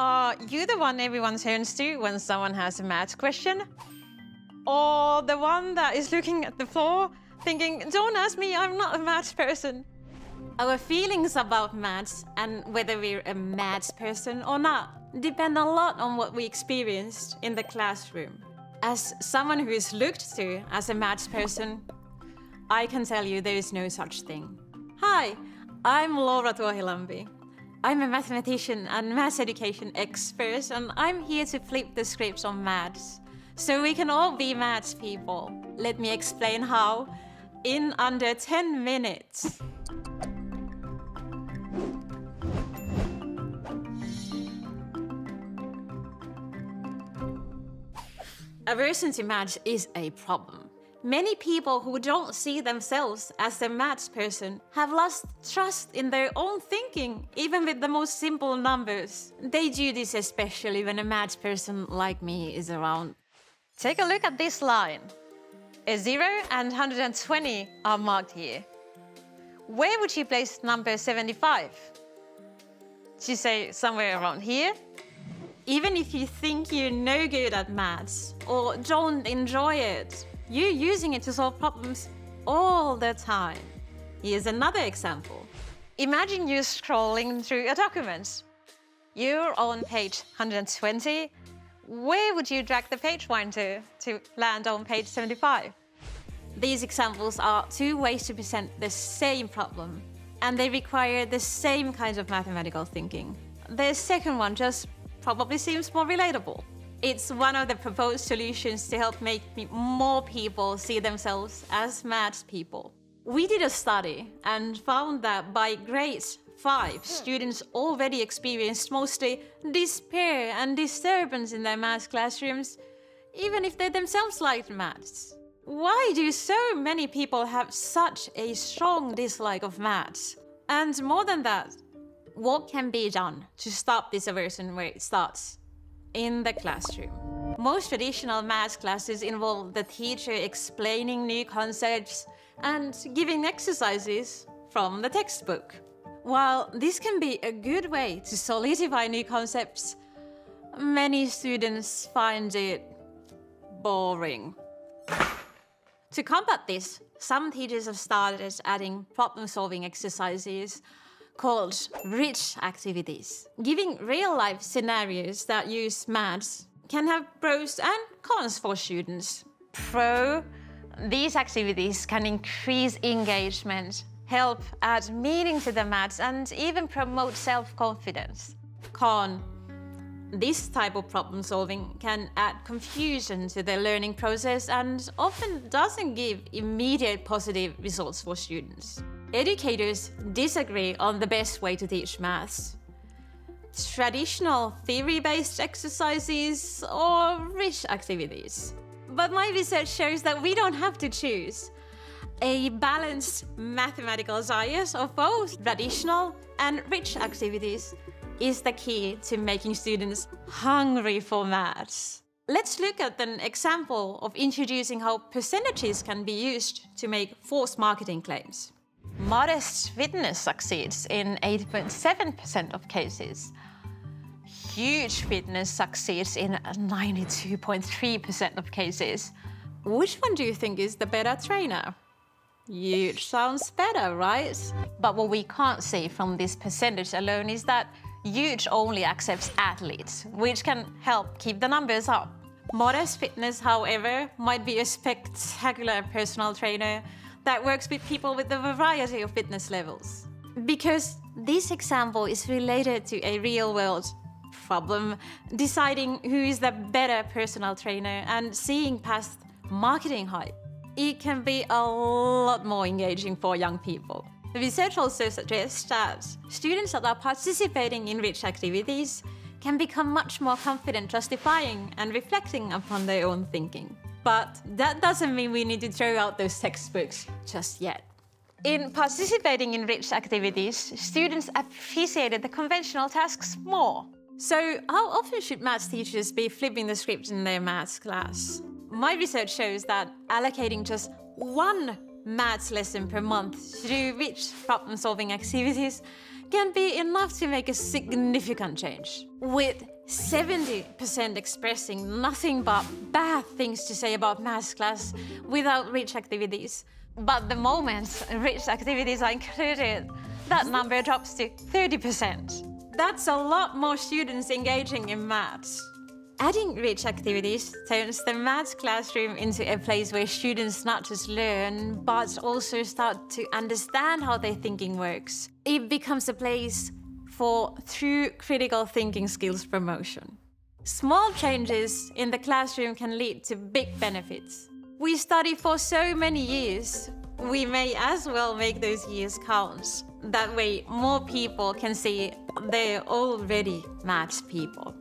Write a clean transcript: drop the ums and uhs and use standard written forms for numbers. Are you the one everyone turns to when someone has a math question? Or the one that is looking at the floor thinking, don't ask me, I'm not a maths person? Our feelings about maths and whether we're a maths person or not depend a lot on what we experienced in the classroom. As someone who is looked to as a maths person, I can tell you there is no such thing. Hi, I'm Laura Tuohilampi. I'm a mathematician and maths education expert, and I'm here to flip the scripts on maths, so we can all be maths people. Let me explain how in under 10 minutes. Aversion to maths is a problem. Many people who don't see themselves as a maths person have lost trust in their own thinking, even with the most simple numbers. They do this especially when a maths person like me is around. Take a look at this line. A 0 and 120 are marked here. Where would you place number 75? She say somewhere around here. Even if you think you're no good at maths or don't enjoy it, you're using it to solve problems all the time. Here's another example. Imagine you're scrolling through a document. You're on page 120. Where would you drag the page pointer to land on page 75? These examples are two ways to present the same problem, and they require the same kind of mathematical thinking. The second one just probably seems more relatable. It's one of the proposed solutions to help make more people see themselves as maths people. We did a study and found that by grade 5, students already experienced mostly despair and disturbance in their maths classrooms, even if they themselves liked maths. Why do so many people have such a strong dislike of maths? And more than that, what can be done to stop this aversion where it starts? In the classroom. Most traditional maths classes involve the teacher explaining new concepts and giving exercises from the textbook. While this can be a good way to solidify new concepts, many students find it boring. To combat this, some teachers have started adding problem-solving exercises called rich activities. Giving real-life scenarios that use maths can have pros and cons for students. Pro, these activities can increase engagement, help add meaning to the maths, and even promote self-confidence. Con, this type of problem-solving can add confusion to the learning process and often doesn't give immediate positive results for students. Educators disagree on the best way to teach maths. Traditional theory-based exercises or rich activities. But my research shows that we don't have to choose. A balanced mathematical science of both traditional and rich activities is the key to making students hungry for maths. Let's look at an example of introducing how percentages can be used to make false marketing claims. Modest fitness succeeds in 80.7% of cases. Huge fitness succeeds in 92.3% of cases. Which one do you think is the better trainer? Huge sounds better, right? But what we can't see from this percentage alone is that huge only accepts athletes, which can help keep the numbers up. Modest fitness, however, might be a spectacular personal trainer that works with people with a variety of fitness levels. Because this example is related to a real-world problem, deciding who is the better personal trainer and seeing past marketing hype, it can be a lot more engaging for young people. The research also suggests that students that are participating in rich activities can become much more confident justifying and reflecting upon their own thinking. But that doesn't mean we need to throw out those textbooks just yet. In participating in rich activities, students appreciated the conventional tasks more. So how often should maths teachers be flipping the script in their maths class? My research shows that allocating just one maths lesson per month to do rich problem-solving activities can be enough to make a significant change. With 70% expressing nothing but bad things to say about maths class without rich activities. But the moment rich activities are included, that number drops to 30%. That's a lot more students engaging in maths. Adding rich activities turns the maths classroom into a place where students not just learn, but also start to understand how their thinking works. It becomes a place for true critical thinking skills promotion. Small changes in the classroom can lead to big benefits. We study for so many years, we may as well make those years count. That way, more people can see they're already maths people.